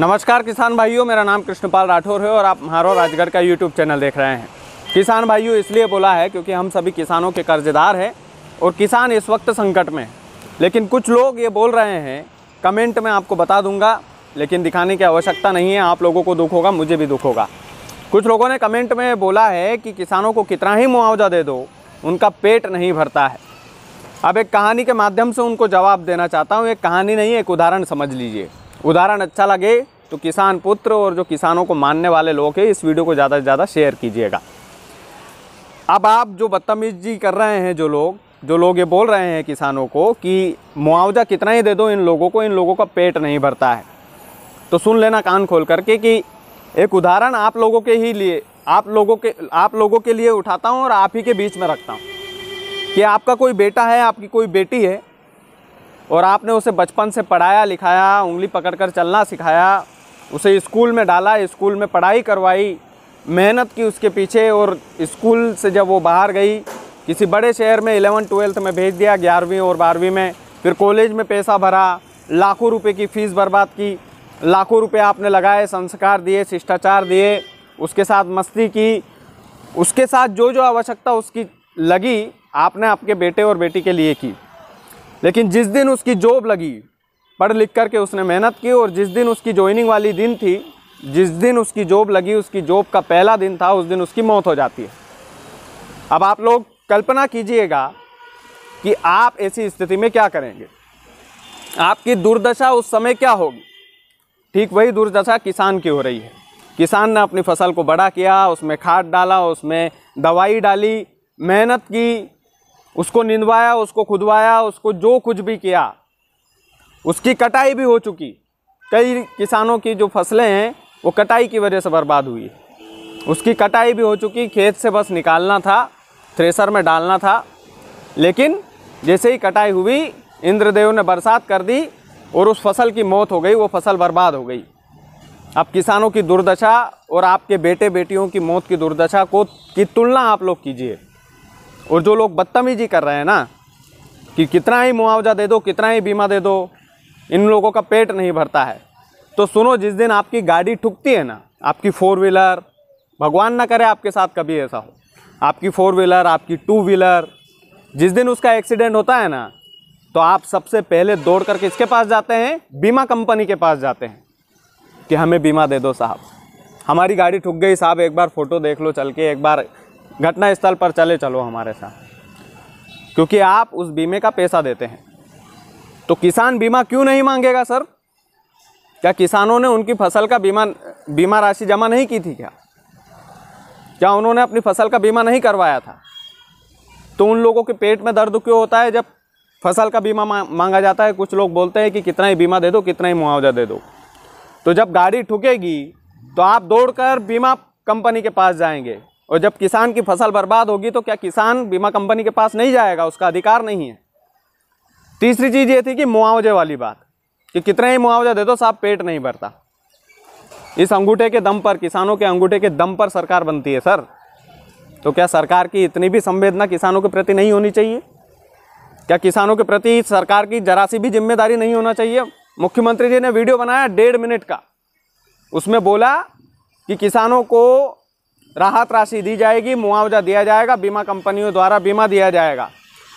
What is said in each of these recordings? नमस्कार किसान भाइयों, मेरा नाम कृष्णपाल राठौर है और आप महारो राजगढ़ का यूट्यूब चैनल देख रहे हैं। किसान भाइयों इसलिए बोला है क्योंकि हम सभी किसानों के कर्जदार हैं और किसान इस वक्त संकट में है। लेकिन कुछ लोग ये बोल रहे हैं, कमेंट में आपको बता दूंगा, लेकिन दिखाने की आवश्यकता नहीं है। आप लोगों को दुख होगा, मुझे भी दुख होगा। कुछ लोगों ने कमेंट में बोला है कि किसानों को कितना ही मुआवजा दे दो, उनका पेट नहीं भरता है। अब एक कहानी के माध्यम से उनको जवाब देना चाहता हूँ। एक कहानी नहीं, एक उदाहरण समझ लीजिए। उदाहरण अच्छा लगे तो किसान पुत्र और जो किसानों को मानने वाले लोग हैं, इस वीडियो को ज़्यादा से ज़्यादा शेयर कीजिएगा। अब आप जो बदतमीजी कर रहे हैं, जो लोग ये बोल रहे हैं किसानों को कि मुआवजा कितना ही दे दो इन लोगों का पेट नहीं भरता है, तो सुन लेना कान खोल करके कि एक उदाहरण आप लोगों के लिए उठाता हूँ और आप ही के बीच में रखता हूँ कि आपका कोई बेटा है, आपकी कोई बेटी है और आपने उसे बचपन से पढ़ाया लिखाया, उंगली पकड़कर चलना सिखाया, उसे स्कूल में डाला, स्कूल में पढ़ाई करवाई, मेहनत की उसके पीछे और स्कूल से जब वो बाहर गई किसी बड़े शहर में 11वीं 12वीं में भेज दिया, 11वीं और 12वीं में, फिर कॉलेज में पैसा भरा, लाखों रुपए की फ़ीस बर्बाद की, लाखों रुपए आपने लगाए, संस्कार दिए, शिष्टाचार दिए, उसके साथ मस्ती की, उसके साथ जो आवश्यकता उसकी लगी आपने आपके बेटे और बेटी के लिए की। लेकिन जिस दिन उसकी जॉब लगी, पढ़ लिख कर के उसने मेहनत की और जिस दिन उसकी ज्वाइनिंग वाली दिन थी, जिस दिन उसकी जॉब लगी, उसकी जॉब का पहला दिन था, उस दिन उसकी मौत हो जाती है। अब आप लोग कल्पना कीजिएगा कि आप ऐसी स्थिति में क्या करेंगे, आपकी दुर्दशा उस समय क्या होगी। ठीक वही दुर्दशा किसान की हो रही है। किसान ने अपनी फसल को बड़ा किया, उसमें खाद डाला, उसमें दवाई डाली, मेहनत की, उसको निंदवाया, उसको खुदवाया, उसको जो कुछ भी किया, उसकी कटाई भी हो चुकी। कई किसानों की जो फसलें हैं वो कटाई की वजह से बर्बाद हुई, उसकी कटाई भी हो चुकी, खेत से बस निकालना था, थ्रेसर में डालना था। लेकिन जैसे ही कटाई हुई, इंद्रदेव ने बरसात कर दी और उस फसल की मौत हो गई, वो फसल बर्बाद हो गई। अब किसानों की दुर्दशा और आपके बेटे बेटियों की मौत की दुर्दशा की तुलना आप लोग कीजिए। और जो लोग बदतमीजी कर रहे हैं ना कि कितना ही मुआवजा दे दो, कितना ही बीमा दे दो, इन लोगों का पेट नहीं भरता है, तो सुनो, जिस दिन आपकी गाड़ी ठुकती है ना, आपकी 4 व्हीलर, भगवान ना करे आपके साथ कभी ऐसा हो, आपकी 4 व्हीलर, आपकी 2 व्हीलर, जिस दिन उसका एक्सीडेंट होता है ना, तो आप सबसे पहले दौड़ कर के इसके पास जाते हैं, बीमा कंपनी के पास जाते हैं कि हमें बीमा दे दो साहब, हमारी गाड़ी ठुक गई साहब, एक बार फ़ोटो देख लो चल के, एक बार घटना स्थल पर चले चलो हमारे साथ, क्योंकि आप उस बीमे का पैसा देते हैं। तो किसान बीमा क्यों नहीं मांगेगा सर? क्या किसानों ने उनकी फसल का बीमा राशि जमा नहीं की थी? क्या उन्होंने अपनी फसल का बीमा नहीं करवाया था? तो उन लोगों के पेट में दर्द क्यों होता है जब फसल का बीमा मांगा जाता है? कुछ लोग बोलते हैं कि कितना ही बीमा दे दो, कितना ही मुआवजा दे दो। तो जब गाड़ी ठुकेगी तो आप दौड़कर बीमा कंपनी के पास जाएंगे और जब किसान की फसल बर्बाद होगी तो क्या किसान बीमा कंपनी के पास नहीं जाएगा? उसका अधिकार नहीं है। तीसरी चीज़ ये थी कि मुआवजे वाली बात कि कितना ही मुआवजा दे दो साहब, पेट नहीं भरता। इस अंगूठे के दम पर, किसानों के अंगूठे के दम पर सरकार बनती है सर। तो क्या सरकार की इतनी भी संवेदना किसानों के प्रति नहीं होनी चाहिए? क्या किसानों के प्रति सरकार की जरा सी भी जिम्मेदारी नहीं होना चाहिए? मुख्यमंत्री जी ने वीडियो बनाया 1.5 मिनट का, उसमें बोला कि किसानों को राहत राशि दी जाएगी, मुआवजा दिया जाएगा, बीमा कंपनियों द्वारा बीमा दिया जाएगा।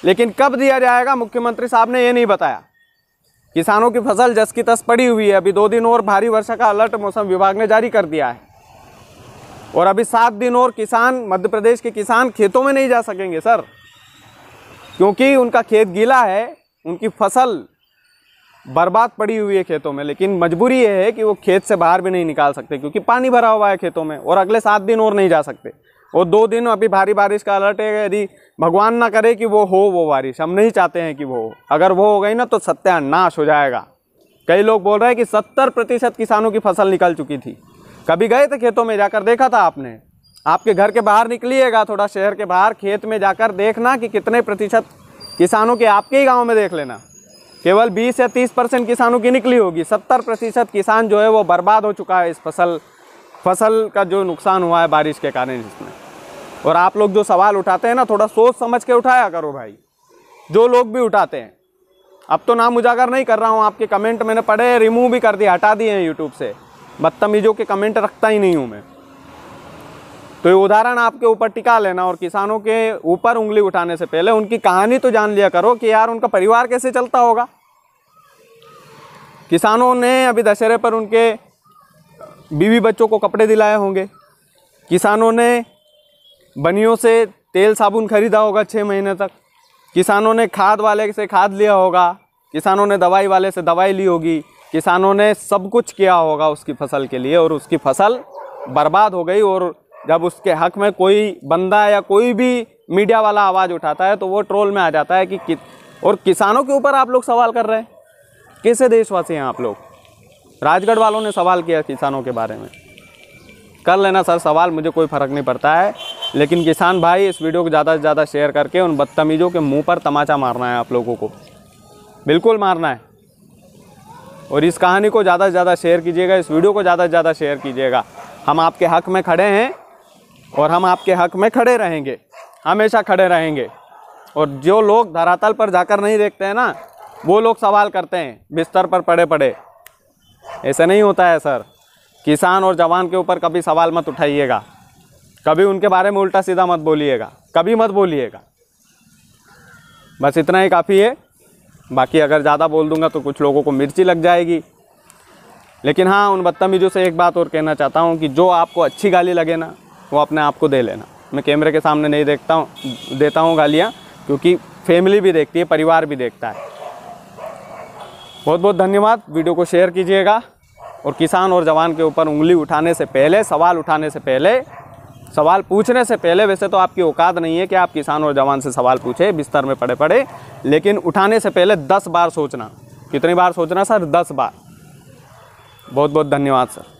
लेकिन कब दिया जाएगा मुख्यमंत्री साहब ने ये नहीं बताया। किसानों की फसल जस की तस पड़ी हुई है। अभी 2 दिन और भारी वर्षा का अलर्ट मौसम विभाग ने जारी कर दिया है और अभी 7 दिन और किसान, मध्य प्रदेश के किसान खेतों में नहीं जा सकेंगे सर, क्योंकि उनका खेत गीला है, उनकी फसल बर्बाद पड़ी हुई है खेतों में। लेकिन मजबूरी ये है कि वो खेत से बाहर भी नहीं निकाल सकते क्योंकि पानी भरा हुआ है खेतों में और अगले 7 दिन और नहीं जा सकते। और 2 दिन अभी भारी बारिश का अलर्ट है, यदि भगवान ना करे कि वो हो, वो बारिश हम नहीं चाहते हैं कि वो हो। अगर वो हो गई ना तो सत्यानाश हो जाएगा। कई लोग बोल रहे हैं कि 70% किसानों की फसल निकल चुकी थी। कभी गए थे खेतों में? जाकर देखा था आपने? आपके घर के बाहर निकलिएगा, थोड़ा शहर के बाहर खेत में जाकर देखना कि कितने प्रतिशत किसानों के, आपके ही गाँव में देख लेना, केवल 20 या 30% किसानों की निकली होगी। 70% किसान जो है वो बर्बाद हो चुका है। इस फसल का जो नुकसान हुआ है बारिश के कारण इसमें। और आप लोग जो सवाल उठाते हैं ना, थोड़ा सोच समझ के उठाया करो भाई, जो लोग भी उठाते हैं। अब तो नाम उजागर नहीं कर रहा हूँ, आपके कमेंट मैंने पढ़े, रिमूव भी कर दिए, हटा दिए हैं यूट्यूब से। बदतमीजों के कमेंट रखता ही नहीं हूँ मैं। तो ये उदाहरण आपके ऊपर टिका लेना और किसानों के ऊपर उंगली उठाने से पहले उनकी कहानी तो जान लिया करो कि यार उनका परिवार कैसे चलता होगा। किसानों ने अभी दशहरे पर उनके बीवी बच्चों को कपड़े दिलाए होंगे, किसानों ने बनियों से तेल साबुन खरीदा होगा 6 महीने तक, किसानों ने खाद वाले से खाद लिया होगा, किसानों ने दवाई वाले से दवाई ली होगी, किसानों ने सब कुछ किया होगा उसकी फसल के लिए, और उसकी फसल बर्बाद हो गई। और जब उसके हक में कोई बंदा या कोई भी मीडिया वाला आवाज़ उठाता है तो वो ट्रोल में आ जाता है कि और किसानों के ऊपर आप लोग सवाल कर रहे हैं। कैसे देशवासी हैं आप लोग? राजगढ़ वालों ने सवाल किया किसानों के बारे में। कर लेना सर सवाल, मुझे कोई फ़र्क नहीं पड़ता है, लेकिन किसान भाई इस वीडियो को ज़्यादा से ज़्यादा शेयर करके उन बदतमीज़ों के मुंह पर तमाचा मारना है आप लोगों को, बिल्कुल मारना है। और इस कहानी को ज़्यादा से ज़्यादा शेयर कीजिएगा, इस वीडियो को ज़्यादा से ज़्यादा शेयर कीजिएगा। हम आपके हक़ में खड़े हैं और हम आपके हक़ में खड़े रहेंगे, हमेशा खड़े रहेंगे। और जो लोग धरातल पर जाकर नहीं देखते हैं ना, वो लोग सवाल करते हैं बिस्तर पर पड़े पड़े। ऐसा नहीं होता है सर। किसान और जवान के ऊपर कभी सवाल मत उठाइएगा, कभी उनके बारे में उल्टा सीधा मत बोलिएगा, कभी मत बोलिएगा। बस इतना ही काफ़ी है, बाकी अगर ज़्यादा बोल दूंगा तो कुछ लोगों को मिर्ची लग जाएगी। लेकिन हाँ, उन बदतमीजों से एक बात और कहना चाहता हूँ कि जो आपको अच्छी गाली लगे ना, वो अपने आप को दे लेना। मैं कैमरे के सामने नहीं देता हूँ गालियाँ, क्योंकि फैमिली भी देखती है, परिवार भी देखता है। बहुत बहुत धन्यवाद। वीडियो को शेयर कीजिएगा और किसान और जवान के ऊपर उंगली उठाने से पहले, सवाल उठाने से पहले, सवाल पूछने से पहले, वैसे तो आपकी औकात नहीं है कि आप किसान और जवान से सवाल पूछे बिस्तर में पड़े पड़े, लेकिन उठाने से पहले 10 बार सोचना। कितनी बार सोचना सर? 10 बार। बहुत बहुत धन्यवाद सर।